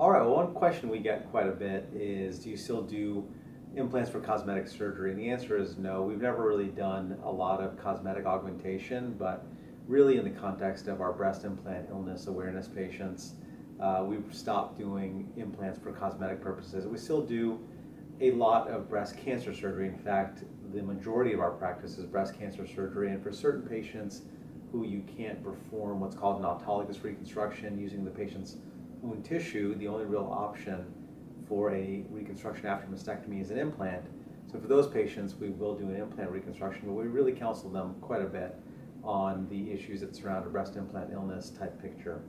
All right, well, one question we get quite a bit is, do you still do implants for cosmetic surgery? And the answer is no. We've never really done a lot of cosmetic augmentation, but really in the context of our breast implant illness awareness patients, we've stopped doing implants for cosmetic purposes. We still do a lot of breast cancer surgery. In fact, the majority of our practice is breast cancer surgery, and for certain patients who you can't perform what's called an autologous reconstruction using the patient's wound tissue, the only real option for a reconstruction after mastectomy is an implant. So for those patients, we will do an implant reconstruction, but we really counsel them quite a bit on the issues that surround a breast implant illness type picture.